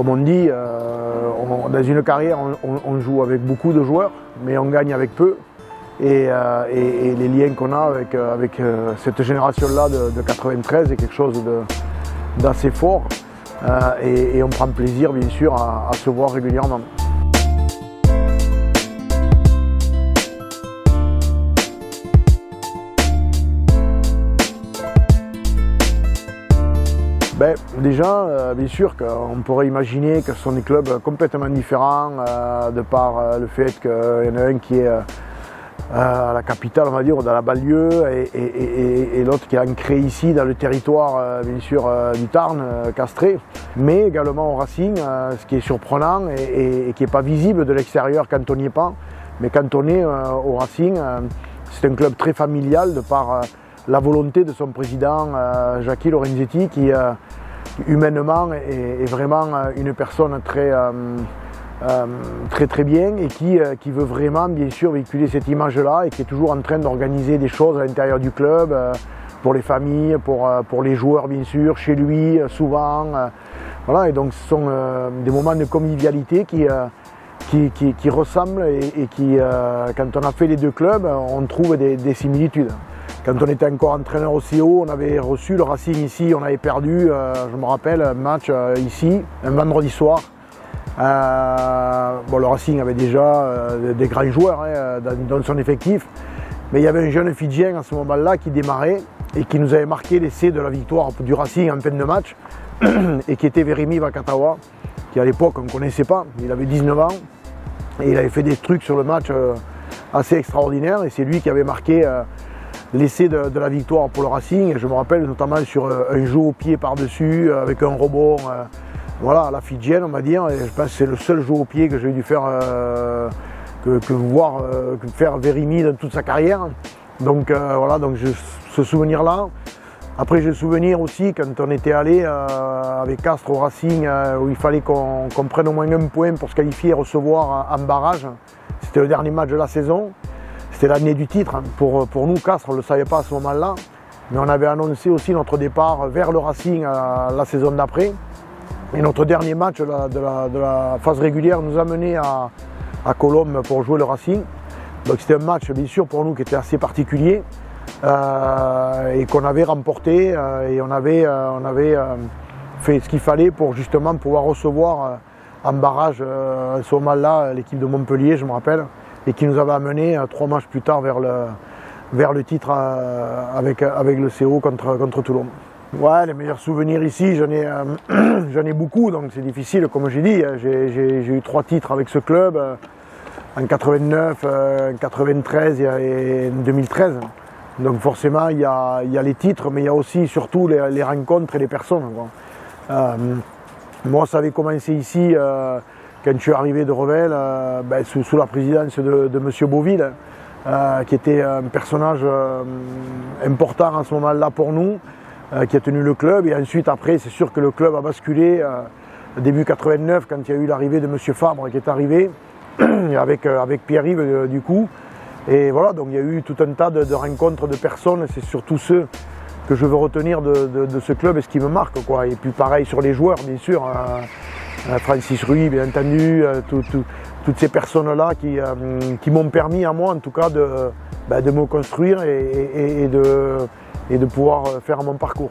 comme on dit, dans une carrière, on joue avec beaucoup de joueurs, mais on gagne avec peu. Et les liens qu'on a avec cette génération-là de 93 est quelque chose d'assez fort. Et on prend plaisir, bien sûr, à se voir régulièrement. Ben, déjà, bien sûr qu'on pourrait imaginer que ce sont des clubs complètement différents de par le fait qu'il y en a un qui est à la capitale, on va dire, dans la banlieue, et l'autre qui est ancré ici, dans le territoire, bien sûr, du Tarn, Castres, mais également au Racing, ce qui est surprenant et qui n'est pas visible de l'extérieur quand on n'y est pas. Mais quand on est au Racing, c'est un club très familial de par la volonté de son président, Jacques Lorenzetti, qui humainement est vraiment une personne très bien et qui veut vraiment, bien sûr, véhiculer cette image-là et qui est toujours en train d'organiser des choses à l'intérieur du club, pour les familles, pour les joueurs, bien sûr, chez lui, souvent. Voilà, et donc ce sont des moments de convivialité qui ressemblent et qui, quand on a fait les deux clubs, on trouve des similitudes. Quand on était encore entraîneur au CO, on avait reçu le Racing ici, on avait perdu, je me rappelle, un match ici, un vendredi soir. Bon, le Racing avait déjà des grands joueurs dans son effectif, mais il y avait un jeune Fidjien à ce moment-là qui démarrait et qui nous avait marqué l'essai de la victoire du Racing en fin de match et qui était Verimi Vakatawa, qui à l'époque on ne connaissait pas, il avait 19 ans et il avait fait des trucs sur le match assez extraordinaires et c'est lui qui avait marqué l'essai de la victoire pour le Racing. Et je me rappelle notamment sur un jeu au pied par-dessus, avec un rebond, voilà, à la fidjienne, on va dire. Et je pense que c'est le seul jeu au pied que j'ai dû faire, faire Verimi dans toute sa carrière. Donc voilà, donc ce souvenir-là. Après, j'ai le souvenir aussi quand on était allé avec Castres au Racing, où il fallait qu'on prenne au moins un point pour se qualifier et recevoir en barrage. C'était le dernier match de la saison. C'était l'année du titre. Pour nous, Castres, on ne le savait pas à ce moment-là. Mais on avait annoncé aussi notre départ vers le Racing la saison d'après. Et notre dernier match de la phase régulière nous a mené à Colombe pour jouer le Racing. Donc c'était un match, bien sûr, pour nous qui était assez particulier. Et qu'on avait remporté. Et on avait fait ce qu'il fallait pour justement pouvoir recevoir en barrage, à ce moment-là, l'équipe de Montpellier, je me rappelle, et qui nous avait amené 3 matchs plus tard vers le titre avec le CO contre Toulon. Ouais, les meilleurs souvenirs ici, j'en ai beaucoup, donc c'est difficile, comme j'ai dit. J'ai eu 3 titres avec ce club, en 89, en 93 et en 2013. Donc forcément, il y a les titres, mais il y a aussi surtout les rencontres et les personnes, quoi. Moi, ça avait commencé ici, quand je suis arrivé de Revel, ben, sous la présidence de monsieur Beauville, qui était un personnage important à ce moment-là pour nous, qui a tenu le club. Et ensuite, après, c'est sûr que le club a basculé début 89, quand il y a eu l'arrivée de monsieur Fabre qui est arrivé, avec Pierre-Yves, du coup. Et voilà, donc il y a eu tout un tas de rencontres de personnes, c'est surtout ceux que je veux retenir de ce club et ce qui me marque, quoi. Et puis pareil sur les joueurs, bien sûr. Francis Ruy, bien entendu, toutes ces personnes-là qui m'ont permis à moi, en tout cas, de me construire et de pouvoir faire mon parcours.